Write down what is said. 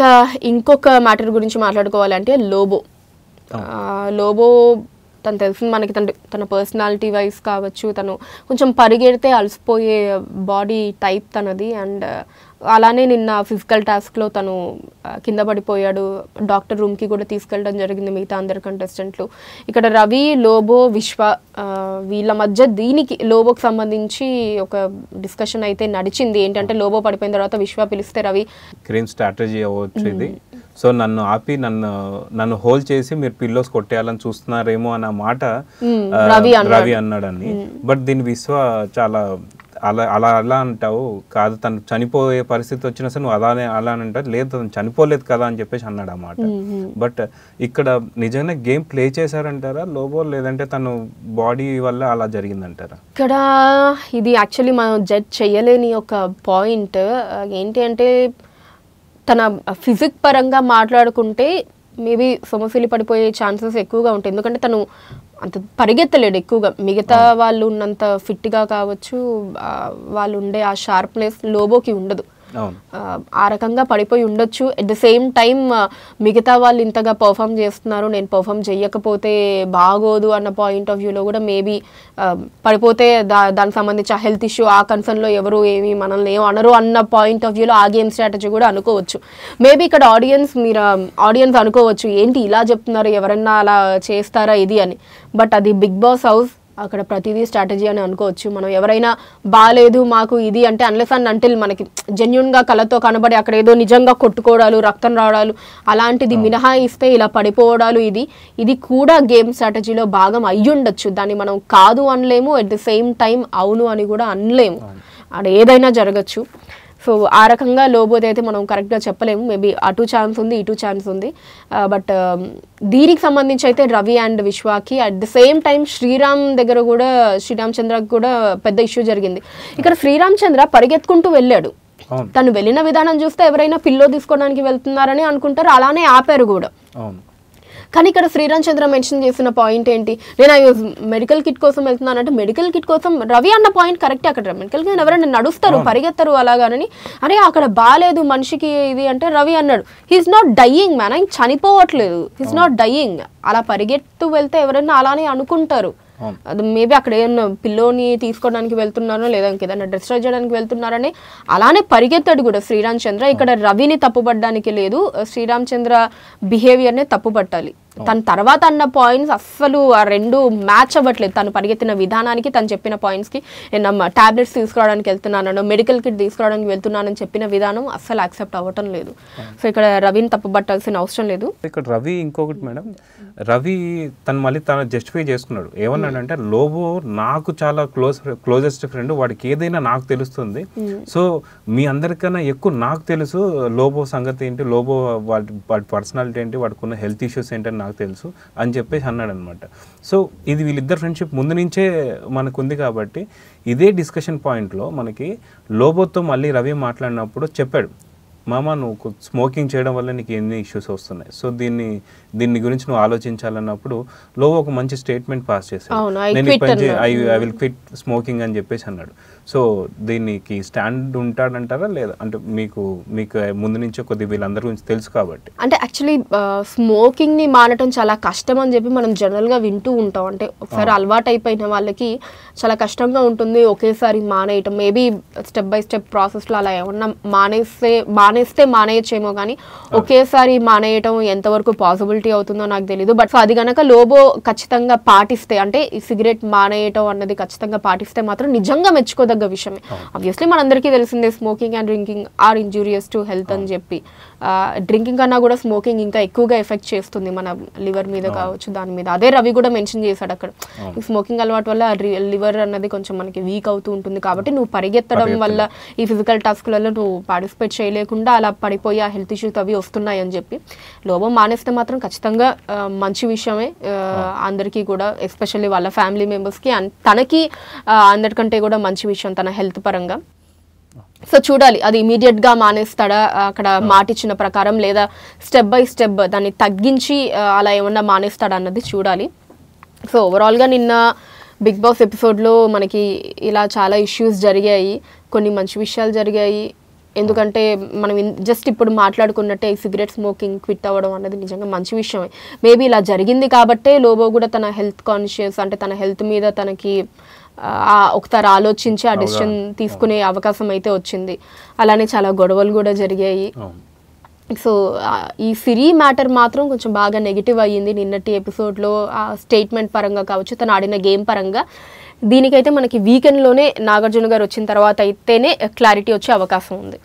ఇంకా ఇంకొక మ్యాటర్ గురించి మాట్లాడుకోవాలంటే లోబో లోబో తన తెలుసు మనకి తన పర్సనాలిటీ వైస్ కావచ్చు తను కొంచెం పరిగెడితే అలసిపోయే బాడీ టైప్ తనది అండ్ అలానే నిన్న ఫిజికల్ టాస్క్లో తను కింద పడిపోయాడు డాక్టర్ రూమ్కి కూడా తీసుకెళ్ళడం జరిగింది మిగతా అందరు కంటెస్టెంట్లు ఇక్కడ రవి లోబో విశ్వ వీళ్ళ మధ్య దీనికి లోబోకి సంబంధించి ఒక డిస్కషన్ అయితే నడిచింది ఏంటంటే లోబో పడిపోయిన తర్వాత విశ్వ పిలిస్తే రవి క్రీమ్ స్ట్రాటజీ అవుతుంది సో నన్ను ఆపి నన్ను హోల్డ్ చేసి మీరు పిల్లోస్ కొట్టేయాలని చూస్తున్నారేమో అన్న మాట రవి అన్నాడని బట్ దీని విశ్వ చాలా అలా అలా అలా అంటావు కాదు తను చనిపోయే పరిస్థితి వచ్చినా సరే నువ్వు అలానే అలా అని అంటారు లేదు తను చనిపోలేదు కదా అని చెప్పేసి అన్నాడు అన్నమాట బట్ ఇక్కడ నిజంగా గేమ్ ప్లే చేశారంటారా లోబో లేదంటే తను బాడీ వల్ల అలా జరిగిందంటారా ఇక్కడ ఇది యాక్చువల్లీ మనం జడ్జ్ చేయలేని ఒక పాయింట్ ఏంటి అంటే తన ఫిజిక్ పరంగా మాట్లాడుకుంటే మేబీ సొమసిలి పడిపోయే ఛాన్సెస్ ఎక్కువగా ఉంటాయి ఎందుకంటే తను అంత పరిగెత్తలేడు ఎక్కువగా మిగతా వాళ్ళు ఉన్నంత ఫిట్గా కావచ్చు వాళ్ళు ఉండే ఆ షార్ప్నెస్ లోబోకి ఉండదు ఆ రకంగా పడిపోయి ఉండొచ్చు ఎట్ ద సేమ్ టైం మిగతా వాళ్ళు ఇంతగా పర్ఫామ్ చేస్తున్నారు నేను పర్ఫామ్ చేయకపోతే బాగోదు అన్న పాయింట్ ఆఫ్ వ్యూలో కూడా మేబీ పడిపోతే దానికి సంబంధించి హెల్త్ ఇష్యూ ఆ కన్సర్న్లో ఎవరు ఏమి మనల్ని ఏమి అనరు అన్న పాయింట్ ఆఫ్ వ్యూలో ఆ గేమ్ స్ట్రాటజీ కూడా అనుకోవచ్చు మేబీ ఇక్కడ ఆడియన్స్ అనుకోవచ్చు ఏంటి ఇలా చెప్తున్నారు ఎవరన్నా అలా చేస్తారా ఇది అని బట్ అది బిగ్ బాస్ హౌస్ అక్కడ ప్రతిదీ స్ట్రాటజీ అని అనుకోవచ్చు మనం ఎవరైనా బాగాలేదు మాకు ఇది అంటే అన్లెస్ అండ్ అంటిల్ మనకి జెన్యున్గా కళతో కనబడి అక్కడ ఏదో నిజంగా కొట్టుకోవడాలు రక్తం రావడాలు అలాంటిది మినహాయిస్తే ఇలా పడిపోవడాలు ఇది కూడా గేమ్ స్ట్రాటజీలో భాగం అయ్యుండొచ్చు దాన్ని మనం కాదు అనలేము అట్ ది సేమ్ టైం అవును అని కూడా అనలేము అక్కడ ఏదైనా జరగచ్చు సో ఆ రకంగా లోబోది అయితే మనం కరెక్ట్గా చెప్పలేము మేబీ అటు ఛాన్స్ ఉంది ఇటు ఛాన్స్ ఉంది బట్ దీనికి సంబంధించి అయితే రవి అండ్ విశ్వాకి at the same time Sriram దగ్గర కూడా శ్రీరామచంద్రకి కూడా పెద్ద ఇష్యూ జరిగింది ఇక్కడ శ్రీరామచంద్ర పరిగెత్తుకుంటూ వెళ్ళాడు తను వెళ్ళిన విధానం చూస్తే ఎవరైనా పిల్లో తీసుకోవడానికి వెళ్తున్నారని అనుకుంటారు అలానే ఆపారు కూడా కానీ ఇక్కడ శ్రీరామచంద్ర మెన్షన్ చేసిన పాయింట్ ఏంటి నేను మెడికల్ కిట్ కోసం వెళ్తున్నానంటే మెడికల్ కిట్ కోసం రవి అన్న పాయింట్ కరెక్టే అక్కడ మెడికల్ కిట్ ఎవరైనా నడుస్తారు పరిగెత్తరు అలాగానని అరే అక్కడ బాగాలేదు మనిషికి ఇది అంటే రవి అన్నాడు హీఈస్ నాట్ డయింగ్ మ్యాన్ ఆయన చనిపోవట్లేదు హీఈస్ నాట్ డయింగ్ అలా పరిగెత్తు వెళ్తే ఎవరైనా అలానే అనుకుంటారు అది మేబీ అక్కడ ఏమన్నా పిల్లోని తీసుకోవడానికి వెళ్తున్నారో లేదా ఇంకేదన్నా డిస్ట్రాక్ట్ చేయడానికి వెళ్తున్నారని అలానే పరిగెత్తాడు కూడా శ్రీరామచంద్ర ఇక్కడ రవిని తప్పుపడడానికి లేదు శ్రీరామచంద్ర బిహేవియర్నే తప్పుపట్టాలి తన తర్వాత అన్న పాయింట్స్ అస్సలు ఆ రెండు మ్యాచ్ అవ్వట్లేదు తను పరిగెత్తిన విధానానికి తను చెప్పిన పాయింట్స్కి నేను టాబ్లెట్స్ తీసుకురావడానికి వెళ్తున్నాను మెడికల్ కిట్ తీసుకురావడానికి వెళ్తున్నానని చెప్పిన విధానం అస్సలు యాక్సెప్ట్ అవ్వటం లేదు సో ఇక్కడ రవిని తప్పుపట్టాల్సిన అవసరం లేదు ఇక్కడ రవి ఇంకొకటి మేడం రవి తను మళ్ళీ తను జస్టిఫై చేసుకున్నాడు ఏమన్నాడంటే లోబో నాకు చాలా క్లోజెస్ట్ ఫ్రెండ్ వాడికి ఏదైనా నాకు తెలుస్తుంది సో మీ అందరికన్నా ఎక్కువ నాకు తెలుసు లోబో సంగతి ఏంటి లోబో వాడి పర్సనాలిటీ ఏంటి వాడికి ఉన్న హెల్త్ ఇష్యూస్ ఏంటి నాకు తెలుసు అని చెప్పేసి అన్నాడు అనమాట సో ఇది వీళ్ళిద్దరు ఫ్రెండ్షిప్ ముందు నుంచే మనకుంది కాబట్టి ఇదే డిస్కషన్ పాయింట్లో మనకి లోబోతో మళ్ళీ రవి మాట్లాడినప్పుడు చెప్పాడు మామ నువ్వు స్మోకింగ్ చేయడం వల్ల నీకు ఎన్ని ఇష్యూస్ వస్తున్నాయి సో దీన్ని గురించి నువ్వు ఆలోచించాలన్నప్పుడు లోబో ఒక మంచి స్టేట్మెంట్ పాస్ చేశాడు నేను ఐ విల్ క్విట్ స్మోకింగ్ అని చెప్పేసి అన్నాడు సో దీనికి స్టాండ్ ఉంటాడంటారా లేదా అంటే మీకు ముందు నుంచి కొద్ది వీళ్ళందరి గురించి తెలుసు కాబట్టి అంటే యాక్చువల్లీ స్మోకింగ్ని మానటం చాలా కష్టం అని చెప్పి మనం జనరల్గా వింటూ ఉంటాం అంటే ఒకసారి అలవాటు అయిపోయిన వాళ్ళకి చాలా కష్టంగా ఉంటుంది ఒకేసారి మానేయటం మేబీ స్టెప్ బై స్టెప్ ప్రాసెస్లో అలా ఏమన్నా మానేస్తే మానేయచ్చేమో కానీ ఒకేసారి మానేయటం ఎంతవరకు పాసిబిలిటీ అవుతుందో నాకు తెలియదు బట్ అది కనుక లోబో ఖచ్చితంగా పాటిస్తే అంటే ఈ సిగరెట్ మానేయటం అన్నది ఖచ్చితంగా పాటిస్తే మాత్రం నిజంగా మెచ్చుకోదగ్గ విషయమే ఆబ్వియస్లీ మనందరికీ తెలిసిందే smoking and drinking are injurious to health అని చెప్పి డ్రింకింగ్ కన్నా కూడా స్మోకింగ్ ఇంకా ఎక్కువగా ఎఫెక్ట్ చేస్తుంది మన లివర్ మీద కావచ్చు దాని మీద అదే రవి కూడా మెన్షన్ చేశాడు అక్కడ స్మోకింగ్ అలవాటు వల్ల లివర్ అన్నది కొంచెం మనకి వీక్ అవుతూ ఉంటుంది కాబట్టి నువ్వు పరిగెత్తడం వల్ల ఈ ఫిజికల్ టాస్క్లలో నువ్వు పార్టిసిపేట్ చేయలేకుండా అలా పడిపోయి ఆ హెల్త్ ఇష్యూస్ అవి వస్తున్నాయి అని చెప్పి లోబో మానేస్తే మాత్రం ఖచ్చితంగా మంచి విషయమే అందరికీ కూడా ఎస్పెషల్లీ వాళ్ళ ఫ్యామిలీ మెంబర్స్కి తనకి అందరికంటే కూడా మంచి విషయం తన హెల్త్ పరంగా సో చూడాలి అది ఇమీడియట్గా మానేస్తాడా అక్కడ మాట ఇచ్చిన ప్రకారం లేదా స్టెప్ బై స్టెప్ దాన్ని తగ్గించి అలా ఏమన్నా మానేస్తాడా అన్నది చూడాలి సో ఓవరాల్గా నిన్న బిగ్ బాస్ ఎపిసోడ్లో మనకి ఇలా చాలా ఇష్యూస్ జరిగాయి కొన్ని మంచి విషయాలు జరిగాయి ఎందుకంటే మనం జస్ట్ ఇప్పుడు మాట్లాడుకున్నట్టే సిగరెట్ స్మోకింగ్ క్విట్ అవ్వడం అనేది నిజంగా మంచి విషయమే. మేబీ ఇలా జరిగింది కాబట్టి లోబో కూడా తన హెల్త్ కాన్షియస్ అంటే తన హెల్త్ మీద తనకి ఒకసారి ఆలోచించి ఆ డిసిషన్ తీసుకునే అవకాశం అయితే వచ్చింది. అలానే చాలా గొడవలు కూడా జరిగాయి. సో ఈ సిరి మ్యాటర్ మాత్రం కొంచెం బాగా నెగిటివ్ అయ్యింది నిన్నటి ఎపిసోడ్లో ఆ స్టేట్మెంట్ పరంగా కావచ్చు తను ఆడిన గేమ్ పరంగా. దీనికైతే మనకి వీకెండ్లోనే నాగార్జున గారు వచ్చిన తర్వాత అయితేనే క్లారిటీ వచ్చే అవకాశం ఉంది.